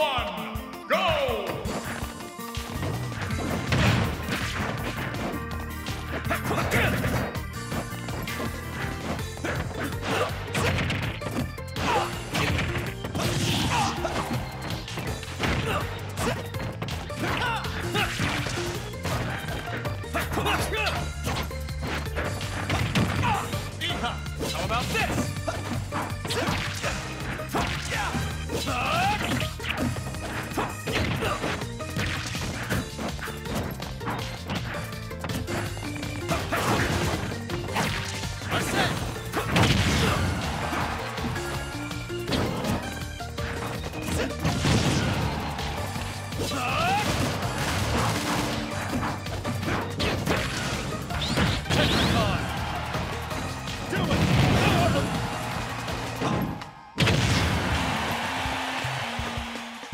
one, go! How about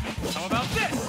this? How about this?